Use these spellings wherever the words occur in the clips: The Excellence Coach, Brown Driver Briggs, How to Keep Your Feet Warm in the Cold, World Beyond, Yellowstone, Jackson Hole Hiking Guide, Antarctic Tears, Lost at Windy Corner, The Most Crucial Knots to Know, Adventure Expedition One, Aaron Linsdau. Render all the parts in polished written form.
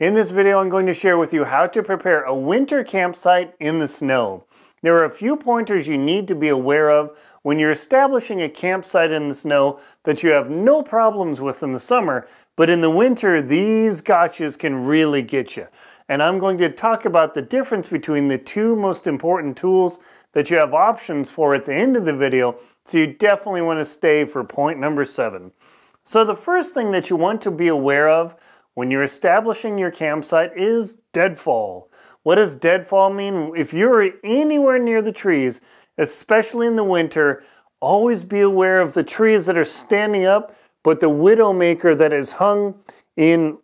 In this video, I'm going to share with you how to prepare a winter campsite in the snow. There are a few pointers you need to be aware of when you're establishing a campsite in the snow that you have no problems with in the summer, but in the winter, these gotchas can really get you. And I'm going to talk about the difference between the two most important tools that you have options for at the end of the video, so you definitely want to stay for point number 7. So the first thing that you want to be aware of when you're establishing your campsite is deadfall. What does deadfall mean? If you're anywhere near the trees, especially in the winter, always be aware of the trees that are standing up, but the widowmaker that is hung in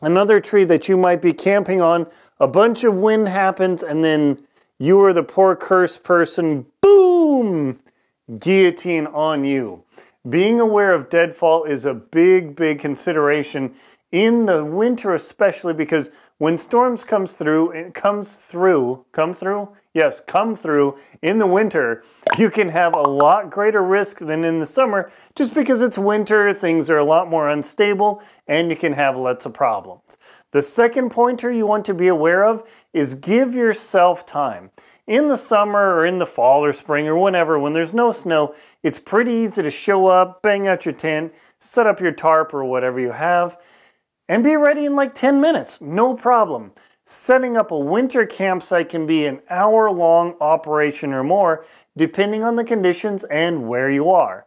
another tree that you might be camping on. A bunch of wind happens, and then you are the poor cursed person, boom, guillotine on you. Being aware of deadfall is a big consideration in the winter, especially because when storms come through in the winter, you can have a lot greater risk than in the summer, just because it's winter, things are a lot more unstable, and you can have lots of problems. The second pointer you want to be aware of is give yourself time. In the summer or in the fall or spring or whenever, when there's no snow, it's pretty easy to show up, bang out your tent, set up your tarp or whatever you have, and be ready in like 10 minutes, no problem. Setting up a winter campsite can be an hour-long operation or more, depending on the conditions and where you are.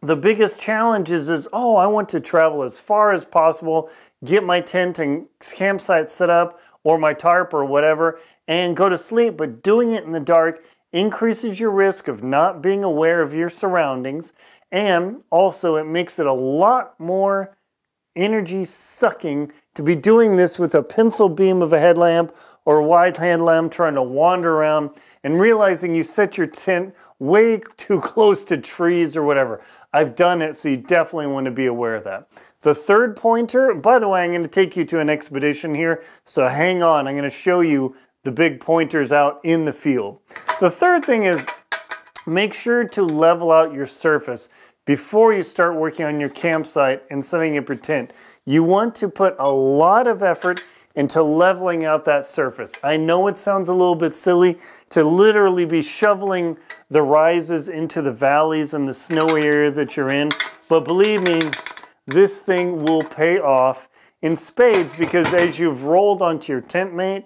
The biggest challenge is, oh, I want to travel as far as possible, get my tent and campsite set up, or my tarp or whatever, and go to sleep, but doing it in the dark increases your risk of not being aware of your surroundings, and also it makes it a lot more energy sucking to be doing this with a pencil beam of a headlamp or a wide headlamp trying to wander around and realizing you set your tent way too close to trees or whatever. I've done it, so you definitely want to be aware of that. The third pointer, by the way, I'm going to take you to an expedition here, so hang on, I'm going to show you the big pointers out in the field. The third thing is make sure to level out your surface. Before you start working on your campsite and setting up your tent, you want to put a lot of effort into leveling out that surface. I know it sounds a little bit silly to literally be shoveling the rises into the valleys and the snowy area that you're in, but believe me, this thing will pay off in spades, because as you've rolled onto your tent mate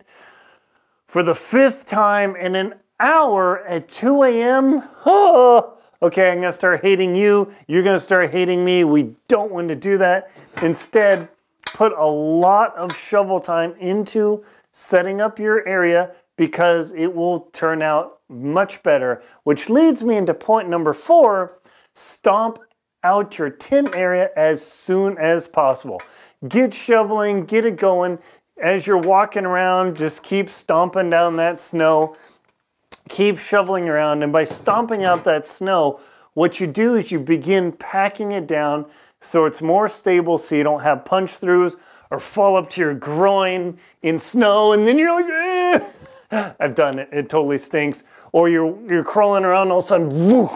for the 5th time in an hour at 2 a.m., oh, okay, I'm gonna start hating you, you're gonna start hating me, we don't want to do that. Instead, put a lot of shovel time into setting up your area, because it will turn out much better. Which leads me into point number 4, stomp out your tent area as soon as possible. Get shoveling, get it going. As you're walking around, just keep stomping down that snow. Keep shoveling around, and by stomping out that snow, what you do is you begin packing it down so it's more stable, so you don't have punch throughs or fall up to your groin in snow, and then you're like, eh! I've done it, it totally stinks. Or you're crawling around, all of a sudden, whoosh,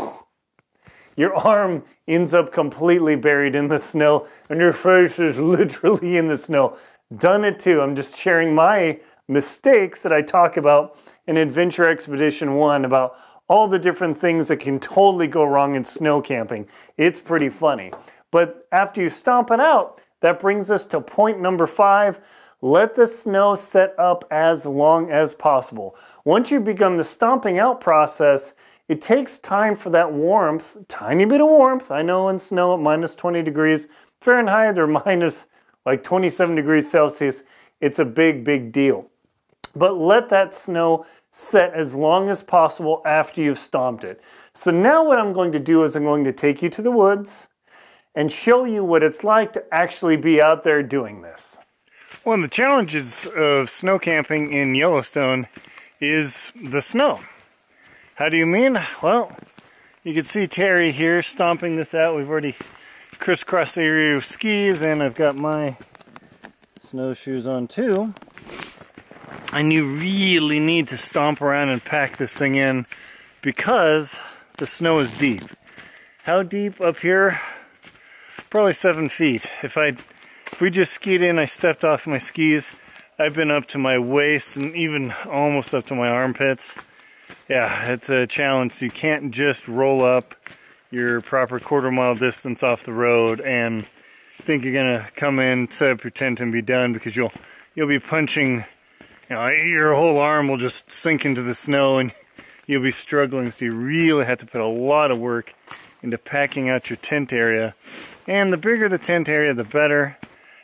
your arm ends up completely buried in the snow, and your face is literally in the snow. Done it too. I'm just sharing my mistakes that I talk about in Adventure Expedition 1 about all the different things that can totally go wrong in snow camping. It's pretty funny. But after you stomp it out, that brings us to point number 5. Let the snow set up as long as possible. Once you've begun the stomping out process, it takes time for that warmth, tiny bit of warmth. I know in snow at minus 20 degrees Fahrenheit or minus like 27 degrees Celsius, it's a big deal. But let that snow set as long as possible after you've stomped it. So now what I'm going to do is I'm going to take you to the woods and show you what it's like to actually be out there doing this. One of the challenges of snow camping in Yellowstone is the snow. How do you mean? Well, you can see Terry here stomping this out. We've already crisscrossed the area of skis, and I've got my snowshoes on too. And you really need to stomp around and pack this thing in, because the snow is deep. How deep up here? Probably 7 feet. If I If we just skied in, I stepped off my skis. I've been up to my waist and even almost up to my armpits. Yeah, it's a challenge. So you can't just roll up your proper quarter-mile distance off the road and think you're gonna come in, set up your tent, and be done, because you'll be punching. You know, your whole arm will just sink into the snow, and you'll be struggling. So you really have to put a lot of work into packing out your tent area. And the bigger the tent area, the better,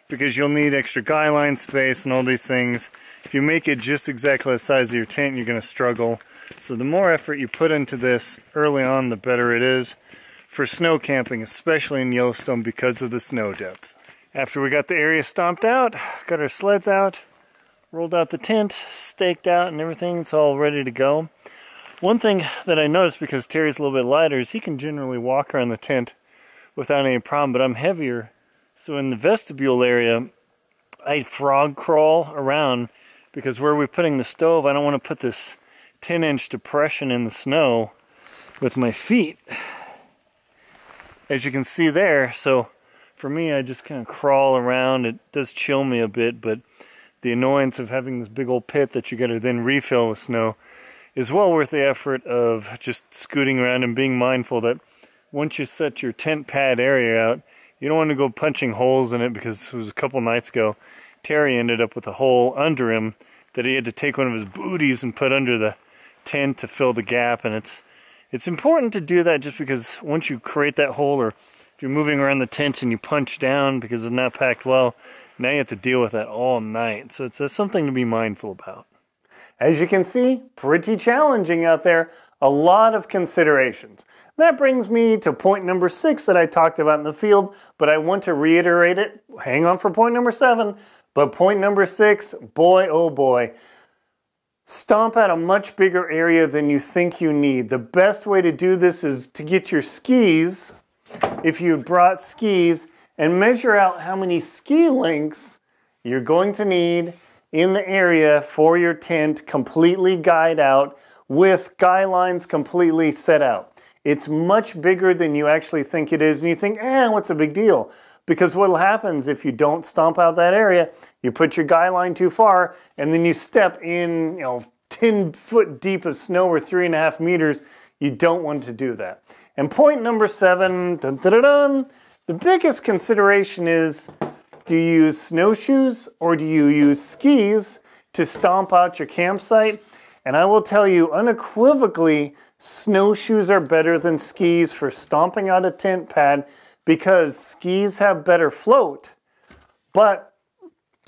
because you'll need extra guy line space and all these things. If you make it just exactly the size of your tent, you're gonna struggle. So the more effort you put into this early on, the better it is for snow camping, especially in Yellowstone because of the snow depth. After we got the area stomped out, got our sleds out, rolled out the tent, staked out and everything, it's all ready to go. One thing that I noticed, because Terry's a little bit lighter, is he can generally walk around the tent without any problem, but I'm heavier. So in the vestibule area, I frog crawl around, because where we're putting the stove, I don't want to put this 10-inch depression in the snow with my feet, as you can see there. So for me, I just kind of crawl around. It does chill me a bit, but the annoyance of having this big old pit that you got to then refill with snow is well worth the effort of just scooting around and being mindful that once you set your tent pad area out, you don't want to go punching holes in it, because it was a couple nights ago, Terry ended up with a hole under him that he had to take one of his booties and put under the tent to fill the gap. And it's important to do that, just because once you create that hole, or if you're moving around the tent and you punch down because it's not packed well, now you have to deal with that all night. So it's something to be mindful about. As you can see, pretty challenging out there. A lot of considerations. That brings me to point number 6 that I talked about in the field, but I want to reiterate it. Hang on for point number 7. But point number 6, boy oh boy, stomp out a much bigger area than you think you need. The best way to do this is to get your skis, if you brought skis, and measure out how many ski links you're going to need in the area for your tent, completely guyed out, with guy lines completely set out. It's much bigger than you actually think it is, and you think, what's a big deal? Because what happens if you don't stomp out that area, you put your guy line too far, and then you step in, 10 foot deep of snow or 3.5 meters. You don't want to do that. And point number 7, dun, dun, dun, dun, the biggest consideration is, do you use snowshoes or do you use skis to stomp out your campsite? And I will tell you unequivocally, snowshoes are better than skis for stomping out a tent pad, because skis have better float, but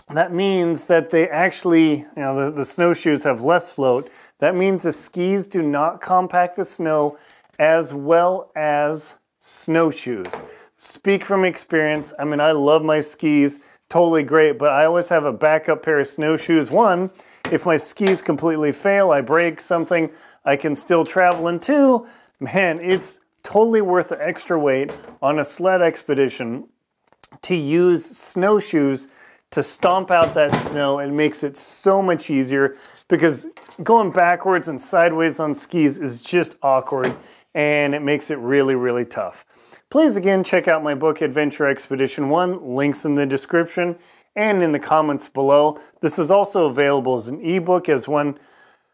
that means that they actually, the snowshoes have less float. That means the skis do not compact the snow as well as snowshoes. Speak from experience. I mean, I love my skis, totally great, but I always have a backup pair of snowshoes. One, if my skis completely fail, I break something, I can still travel. And two, man, it's totally worth the extra weight on a sled expedition to use snowshoes to stomp out that snow. It makes it so much easier, because going backwards and sideways on skis is just awkward, and it makes it really, really tough. Please again check out my book, Adventure Expedition One, links in the description and in the comments below. This is also available as an ebook. As one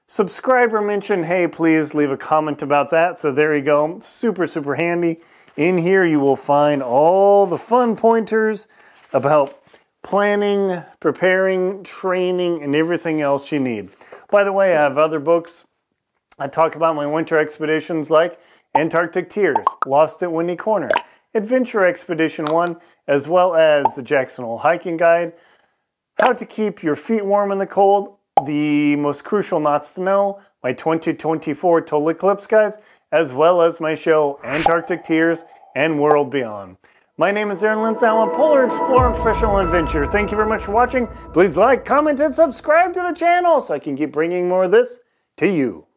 subscriber mentioned, hey, please leave a comment about that. So there you go, super, super handy. In here you will find all the fun pointers about planning, preparing, training, and everything else you need. By the way, I have other books. I talk about my winter expeditions, like Antarctic Tears, Lost at Windy Corner, Adventure Expedition 1, as well as the Jackson Hole Hiking Guide, How to Keep Your Feet Warm in the Cold, The Most Crucial Knots to Know, my 2024 Total Eclipse Guides, as well as my show Antarctic Tears and World Beyond. My name is Aaron Linsdau, I'm a polar explorer and professional adventurer. Thank you very much for watching. Please like, comment, and subscribe to the channel so I can keep bringing more of this to you.